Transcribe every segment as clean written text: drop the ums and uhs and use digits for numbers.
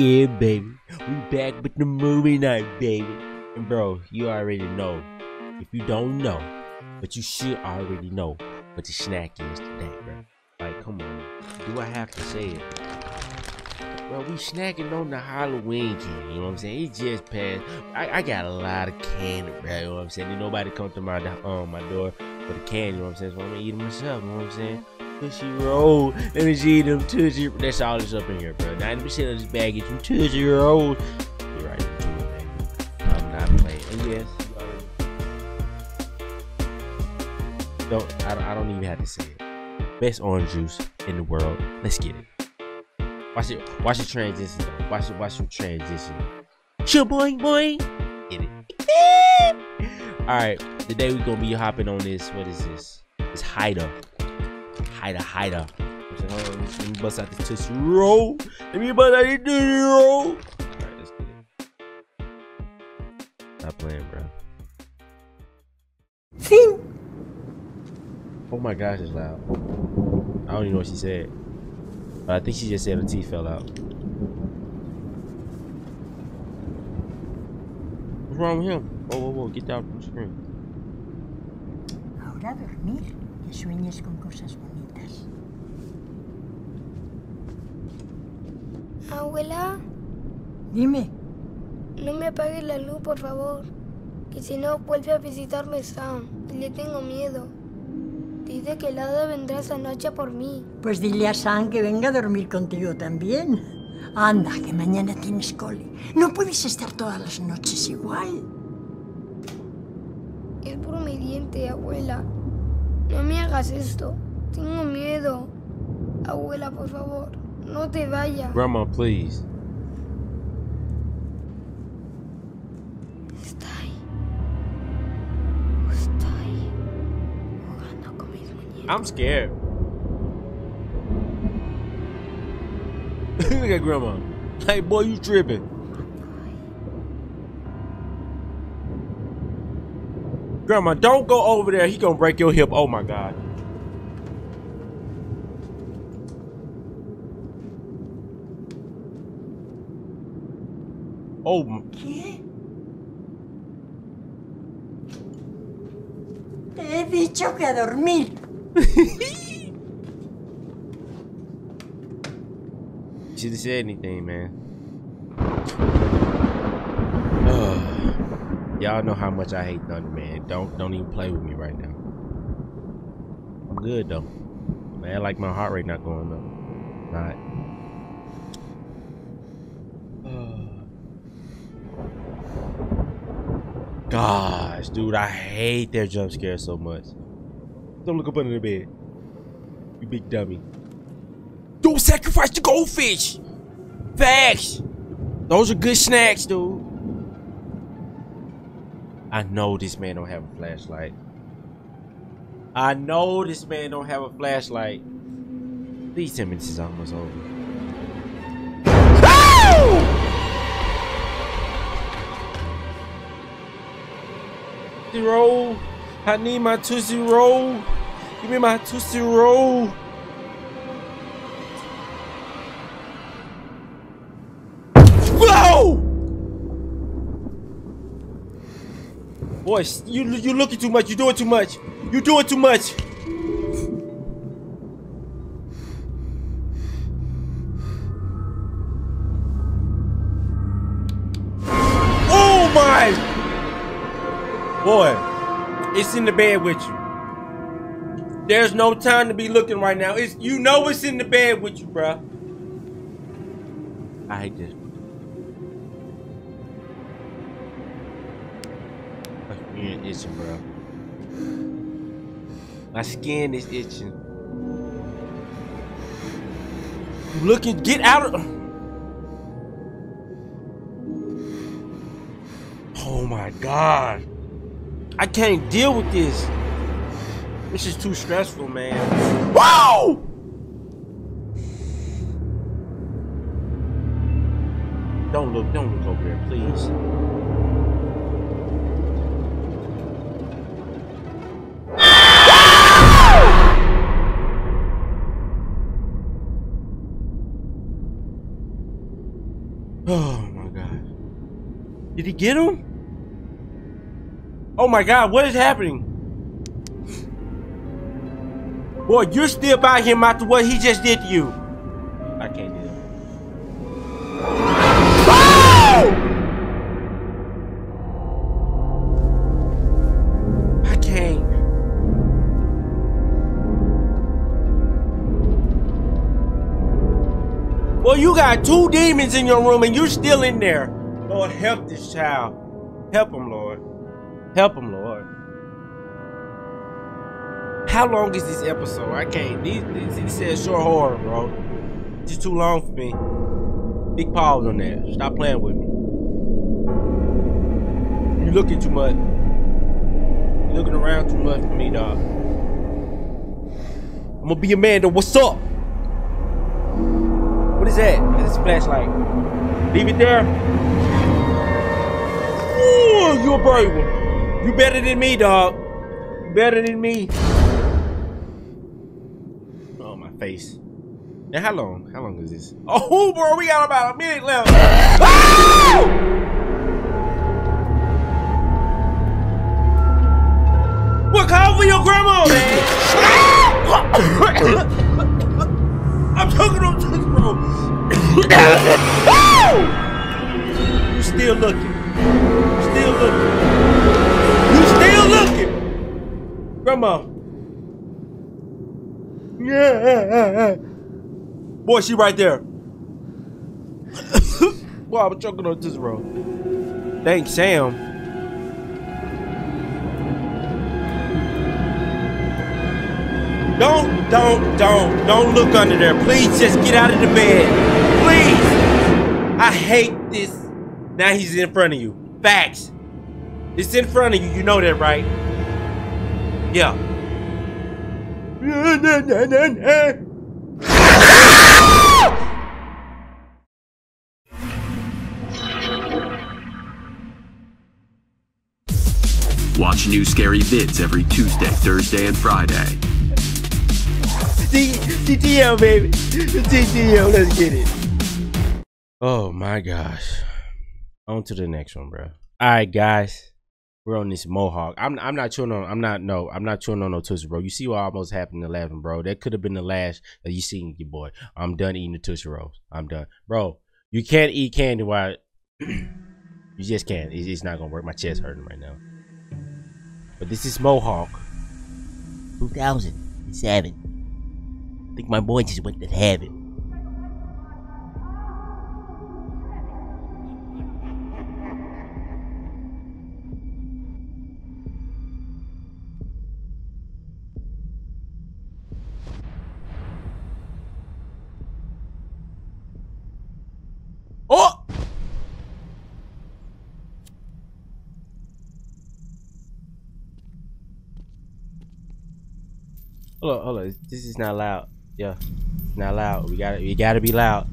Yeah, baby, we back with the movie night, baby. And bro, you already know. If you don't know, but you should already know what the snack is today, bro. Like, come on, do I have to say it? Bro, we snacking on the Halloween candy, you know what I'm saying? It just passed. I got a lot of candy, bro, you know what I'm saying? Ain't nobody come to my door for the candy, you know what I'm saying? So I'm gonna eat it myself, you know what I'm saying? Tootsie Roll, let me see them Tootsie. That's all that's up in here, bro. 90% of this bag is from Tootsie Rolls. You're right, baby. I'm not playing. And yes, I don't even have to say it. Best orange juice in the world. Let's get it. Watch the transition. Watch the transition. Chill, boing, boing. Get it. All right, today we're gonna be hopping on this. What is this? It's Hider. Hider. Let me bust out the Tootsie Roll. All right, let's get it. Stop playing, bro. Oh my gosh, it's loud. I don't even know what she said. But I think she just said her teeth fell out. What's wrong with him? Whoa, whoa, whoa. Get down from the screen. Ahora dormir. Que sueñes con cosas bonitas. Abuela. Dime. No me apagues la luz, por favor. Que si no vuelve a visitarme Sam. Le tengo miedo. Dice que el hada vendrá esa noche por mí. Pues dile a Sam que venga a dormir contigo también. Anda, que mañana tienes cole. No puedes estar todas las noches igual. Es por mi diente, abuela. No me hagas esto. Tengo miedo. Abuela, por favor, no te vayas. Grandma, please. Estoy jugando con mis muñecos. I'm scared. Look at Grandma. Hey, boy, you tripping. Grandma, don't go over there. He gonna break your hip. Oh my God. Oh my. ¿Qué? Te he dicho que a dormir. She didn't say anything, man. Y'all know how much I hate Thunder, man. Don't even play with me right now. I'm good though. Man, like my heart rate not going up. Not. Gosh, dude, I hate their jump scares so much. Don't look up under the bed. You big dummy. Don't sacrifice the goldfish. Facts. Those are good snacks, dude. I know this man don't have a flashlight. These 10 minutes is almost over. Tootsie Roll. I need my Tootsie Roll. Give me my Tootsie Roll. Boy, you looking too much. You doing too much. Oh my! Boy, it's in the bed with you. There's no time to be looking right now. It's you know it's in the bed with you, bruh. I hate this. Itching, bro. My skin is itching. Looking, get out of. Oh my God! I can't deal with this. This is too stressful, man. Wow! Don't look over there, please. Oh my god. Did he get him? Oh my god, what is happening? Boy, you're still by him after what he just did to you. I can't do that. Oh! I can't. Well, you got two demons in your room and you're still in there. Lord, help this child. Help him, Lord. Help him, Lord. How long is this episode? I can't. He said short horror, bro. It's too long for me. Big pause on that. Stop playing with me. You're looking too much. You're looking around too much for me, dog. I'm gonna be a man, though. What's up? What is that? What is this flashlight? Leave it there. Ooh, you're a brave one. You better than me, dog. You better than me. Oh, my face. Now, how long is this? Oh, bro, we got about a minute left. Oh! What, call for your grandma, man? I'm talking on this, bro. Oh! You still looking. You still looking. You still looking. Grandma. Yeah. Boy, she right there. Boy, I'm choking on this road. Thanks, Sam. Don't look under there. Please just get out of the bed. Please. I hate this. Now he's in front of you. Facts. It's in front of you. You know that, right? Yeah. Watch new scary vids every Tuesday, Thursday, and Friday. TTL, baby. TTL, let's get it. Oh my gosh. On to the next one, bro. Alright, guys. We're on this Mohawk. I'm not chewing on no Tootsie, bro. You see what almost happened to 11, bro. That could have been the last that you seen your boy. I'm done eating the Tootsie Rolls. I'm done. Bro, you can't eat candy while you just can't. It's not gonna work. My chest hurting right now. But this is Mohawk 2007. I think my boy just went to heaven. Hold on, this is not loud. Yeah, it's not loud. We gotta be loud.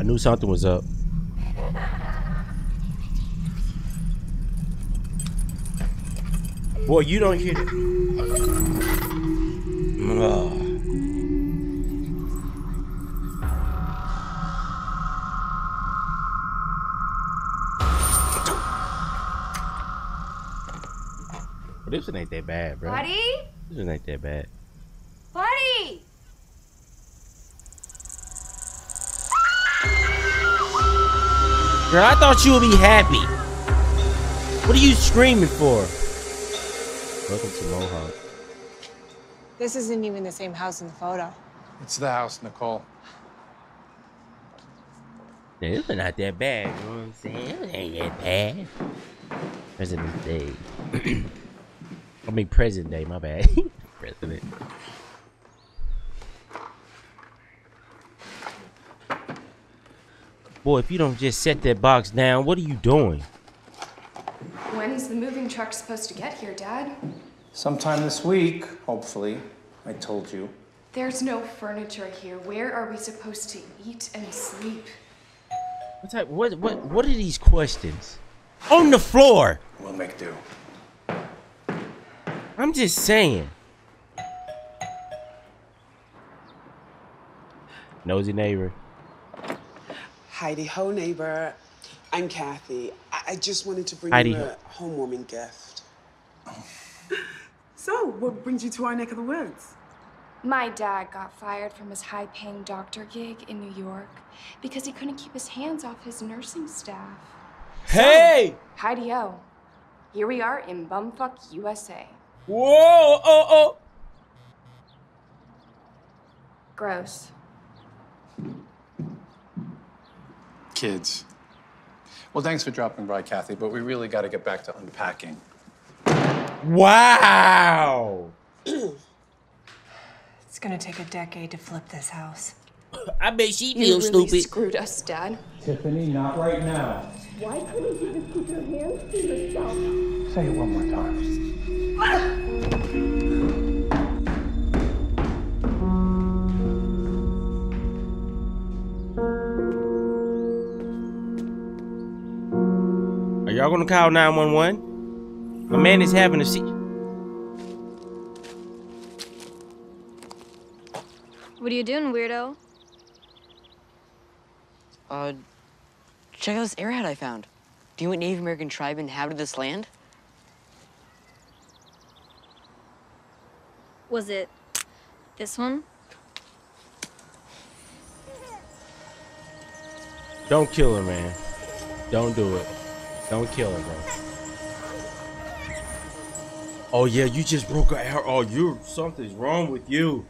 I knew something was up. Boy, you don't hear it. Ugh. This one ain't that bad, bro. Buddy? This one ain't that bad. Buddy! Girl, I thought you would be happy. What are you screaming for? Welcome to Mohawk. This isn't even the same house in the photo. It's the house, Nicole. Yeah, this one's not that bad, you know what I'm saying? This one ain't that bad. President's Day. I mean, President Day, my bad. President. Boy, if you don't just set that box down, what are you doing? When's the moving truck supposed to get here, Dad? Sometime this week, hopefully. I told you. There's no furniture here. Where are we supposed to eat and sleep? What are these questions? On the floor! We'll make do. I'm just saying. Nosy neighbor. Heidi Ho neighbor. I'm Kathy. I just wanted to bring you a homewarming gift. So, what brings you to our neck of the woods? My dad got fired from his high-paying doctor gig in New York because he couldn't keep his hands off his nursing staff. Hey! So, Heidi Ho. Here we are in bumfuck USA. Whoa! Oh! Gross. Kids. Well, thanks for dropping by, Kathy, but we really got to get back to unpacking. Wow! It's gonna take a decade to flip this house. I bet she feels stupid. You really screwed us, Dad. Tiffany, not right now. Why couldn't you just keep your hands to yourself? Say it one more time. Are y'all gonna call 911? My man is having a seizure. What are you doing, weirdo? Check out this airhead I found. Do you know what Native American tribe inhabited this land? Was it this one? Don't kill her, man. Don't do it. Don't kill her, bro. Oh yeah, you just broke her arrow. Oh, you, something's wrong with you.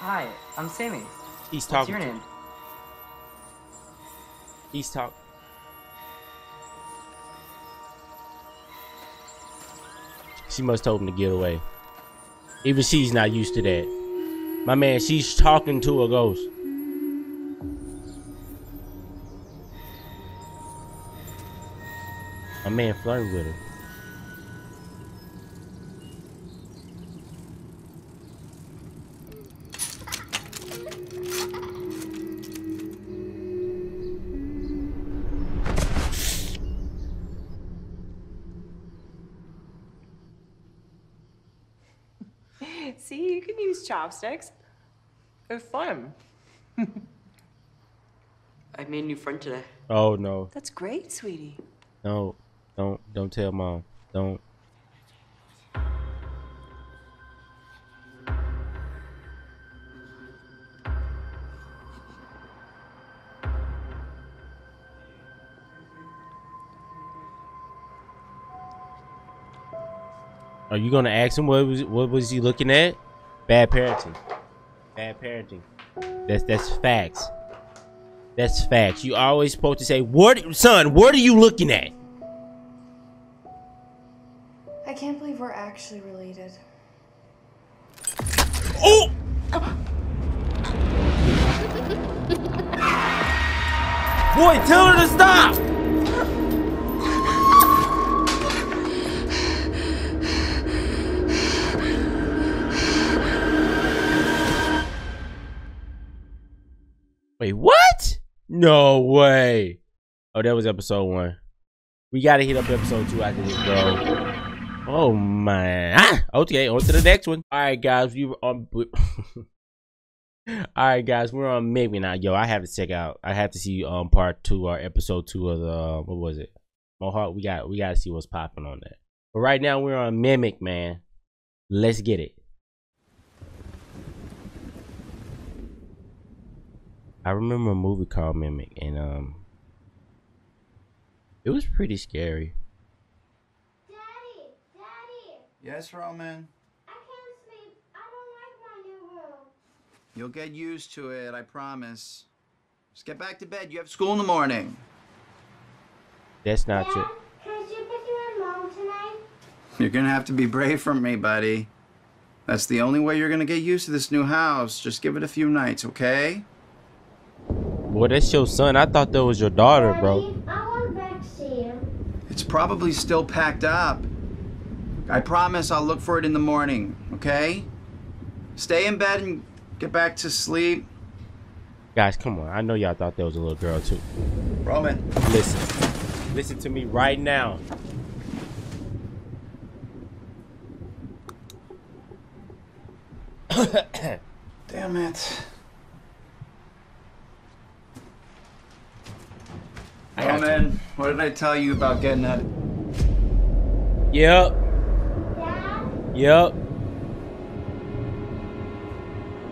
Hi, I'm Sammy. He's talking. What's your name? He's talking. She must told him to get away. Even she's not used to that. My man, she's talking to a ghost. My man flirting with her. See, you can use chopsticks. They're fun. I made a new friend today. Oh no. That's great, sweetie. No, don't tell Mom. Don't. Are you gonna ask him what was he looking at? Bad parenting. Bad parenting. That's facts. That's facts. You always supposed to say, "What, son? What are you looking at?" I can't believe we're actually related. Oh! Boy, tell her to stop. Wait, what? No way. Oh, that was episode 1. We gotta hit up episode 2 after this, bro. Oh man. Okay, on to the next one. Alright guys, we were on Alright guys, we're on Mimic now. Yo, I have to check out. I have to see part 2 or episode 2 of the what was it? Mohawk. We gotta see what's popping on that. But right now we're on Mimic, man. Let's get it. I remember a movie called Mimic, and it was pretty scary. Daddy! Daddy! Yes, Roman? I can't sleep. I don't like my new room. You'll get used to it, I promise. Just get back to bed. You have school in the morning. That's not Dad, can I sleep with you and Mom tonight? You're gonna have to be brave for me, buddy. That's the only way you're gonna get used to this new house. Just give it a few nights, okay? Boy, that's your son. I thought that was your daughter, Daddy, bro. I want back to see you. It's probably still packed up. I promise I'll look for it in the morning, okay? Stay in bed and Get back to sleep. Guys, come on. I know y'all thought there was a little girl, too. Roman. Listen. Listen to me right now. Damn it. Roman, what did I tell you about getting that? Yep. Dad? Yep.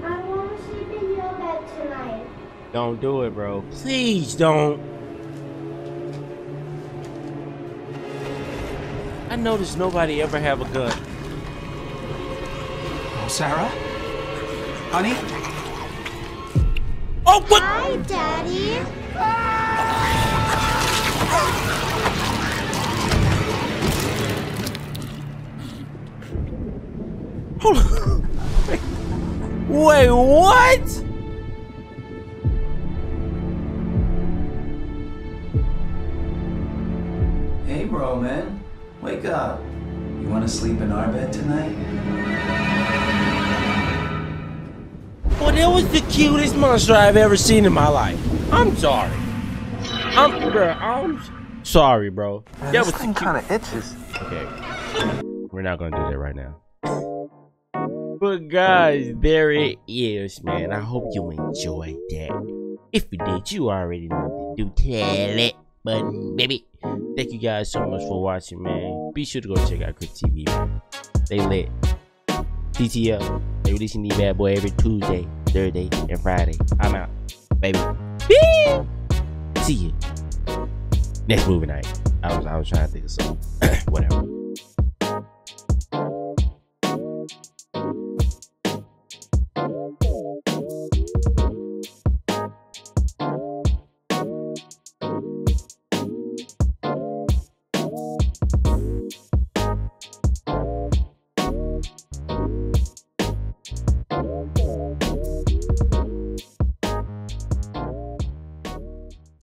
I want to sleep in your bed tonight. Don't do it, bro. Please don't. I noticed nobody ever have a gun. Sarah? Honey? Oh, what? Hi, Daddy. Hold on. Wait, what? Hey, Roman. Wake up. You want to sleep in our bed tonight? Well, that was the cutest monster I've ever seen in my life. I'm sorry. I'm sorry, bro. Man, that was kind of itches. Okay, we're not gonna do that right now. But guys, there it is, man. I hope you enjoyed that. If you did, you already know what to do. Tell it button, baby. Thank you guys so much for watching, man. Be sure to go check out Crypt TV, man. They lit. TTL. They releasing these bad boy every Tuesday, Thursday, and Friday. I'm out, baby. Beep. See you next movie night. I was trying to think of something. Whatever.